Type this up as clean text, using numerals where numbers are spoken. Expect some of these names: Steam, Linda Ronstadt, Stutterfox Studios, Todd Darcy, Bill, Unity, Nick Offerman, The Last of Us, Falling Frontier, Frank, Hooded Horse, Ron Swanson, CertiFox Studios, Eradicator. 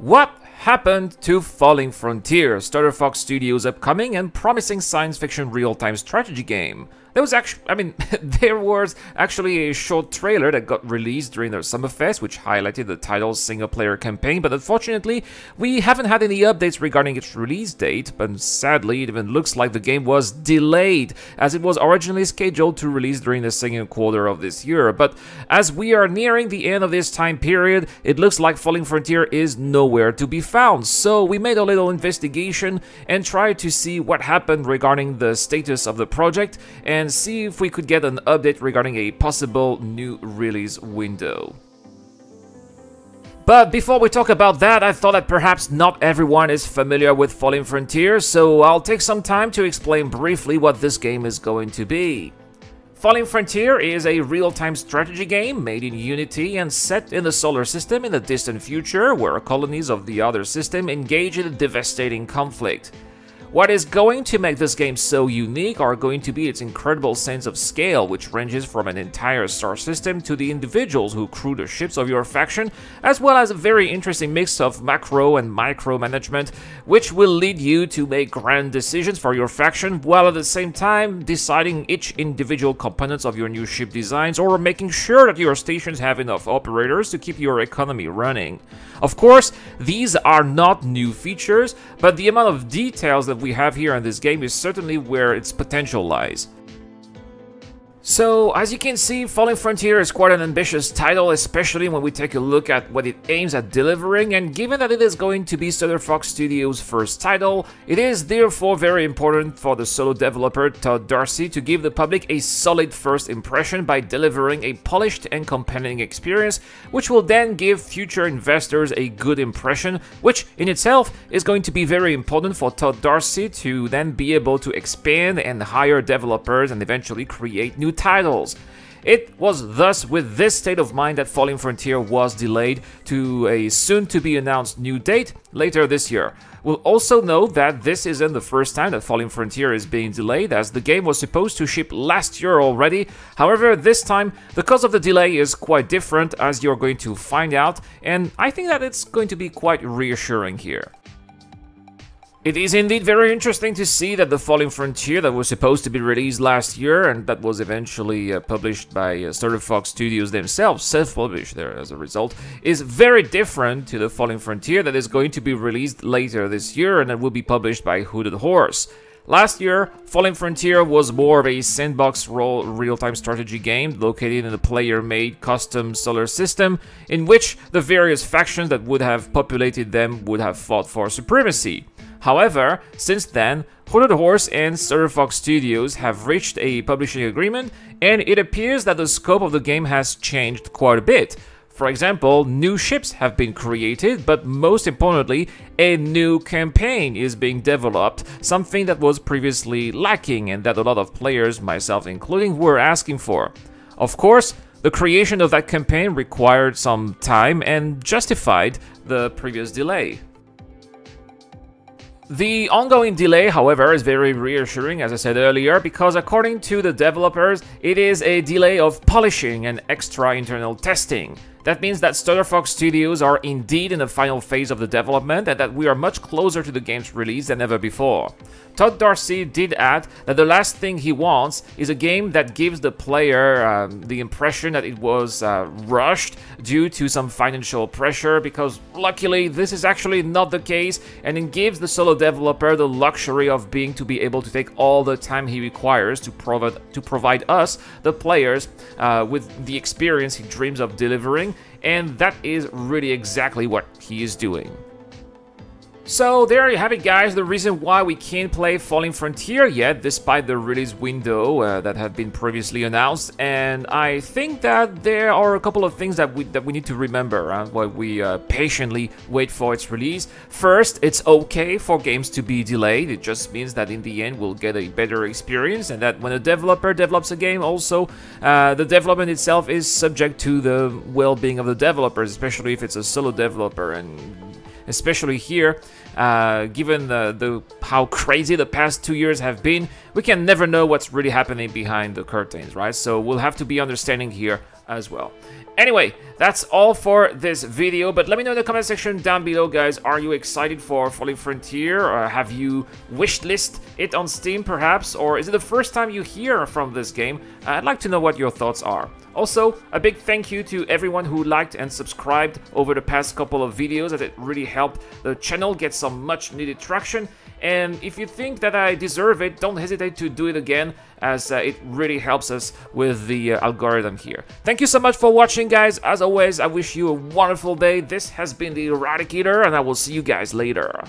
What happened to Falling Frontier, Stutterfox Studios' upcoming and promising science fiction real-time strategy game? There was actually, there was actually a short trailer that got released during their Summerfest, which highlighted the title's single-player campaign, but unfortunately, we haven't had any updates regarding its release date, but sadly, it even looks like the game was delayed, as it was originally scheduled to release during the second quarter of this year. But as we are nearing the end of this time period, it looks like Falling Frontier is nowhere to be found, so we made a little investigation and tried to see what happened regarding the status of the project, and see if we could get an update regarding a possible new release window. But before we talk about that, I thought that perhaps not everyone is familiar with Falling Frontier, so I'll take some time to explain briefly what this game is going to be. Falling Frontier is a real-time strategy game made in Unity and set in the solar system in the distant future, where colonies of the other system engage in a devastating conflict. What is going to make this game so unique are going to be its incredible sense of scale, which ranges from an entire star system to the individuals who crew the ships of your faction, as well as a very interesting mix of macro and micro management, which will lead you to make grand decisions for your faction, while at the same time deciding each individual components of your new ship designs or making sure that your stations have enough operators to keep your economy running. Of course, these are not new features, but the amount of details that we have here in this game is certainly where its potential lies. So, as you can see, Falling Frontier is quite an ambitious title, especially when we take a look at what it aims at delivering, and given that it is going to be CertiFox Studios' first title, it is therefore very important for the solo developer Todd Darcy to give the public a solid first impression by delivering a polished and compelling experience, which will then give future investors a good impression, which in itself is going to be very important for Todd Darcy to then be able to expand and hire developers and eventually create new titles. It was thus with this state of mind that Falling Frontier was delayed to a soon-to-be-announced new date later this year. We'll also note that this isn't the first time that Falling Frontier is being delayed, as the game was supposed to ship last year already. However, this time, the cause of the delay is quite different, as you're going to find out, and I think that it's going to be quite reassuring here. It is indeed very interesting to see that the Falling Frontier that was supposed to be released last year and that was eventually published by CertiFox Studios themselves, self-published there as a result, is very different to the Falling Frontier that is going to be released later this year and that will be published by Hooded Horse. Last year, Falling Frontier was more of a sandbox role real-time strategy game located in a player-made custom solar system in which the various factions that would have populated them would have fought for supremacy. However, since then, Hooded Horse and CertiFox Studios have reached a publishing agreement, and it appears that the scope of the game has changed quite a bit. For example, new ships have been created, but most importantly, a new campaign is being developed, something that was previously lacking and that a lot of players, myself including, were asking for. Of course, the creation of that campaign required some time and justified the previous delay. The ongoing delay, however, is very reassuring, as I said earlier, because according to the developers, it is a delay of polishing and extra internal testing. That means that StutterFox Studios are indeed in the final phase of the development and that we are much closer to the game's release than ever before. Todd Darcy did add that the last thing he wants is a game that gives the player the impression that it was rushed due to some financial pressure, because luckily this is actually not the case, and it gives the solo developer the luxury of being able to take all the time he requires to provide us, the players, with the experience he dreams of delivering. And that is really exactly what he is doing. So there you have it, guys, the reason why we can't play Falling Frontier yet, despite the release window that had been previously announced. And I think that there are a couple of things that we need to remember while we patiently wait for its release. First, it's okay for games to be delayed. It just means that in the end we'll get a better experience, and that when a developer develops a game, also the development itself is subject to the well-being of the developers, especially if it's a solo developer, and especially here, given how crazy the past 2 years have been, we can never know what's really happening behind the curtains, right? So we'll have to be understanding here as well. Anyway, that's all for this video, but let me know in the comment section down below, guys. Are you excited for Falling Frontier, or have you wishlist it on Steam perhaps, or is it the first time you hear from this game? I'd like to know what your thoughts are. Also, a big thank you to everyone who liked and subscribed over the past couple of videos, as it really helped the channel get some much needed traction. And if you think that I deserve it, don't hesitate to do it again, as it really helps us with the algorithm here. Thank you so much for watching, guys. As always, I wish you a wonderful day. This has been the Eradicator, and I will see you guys later.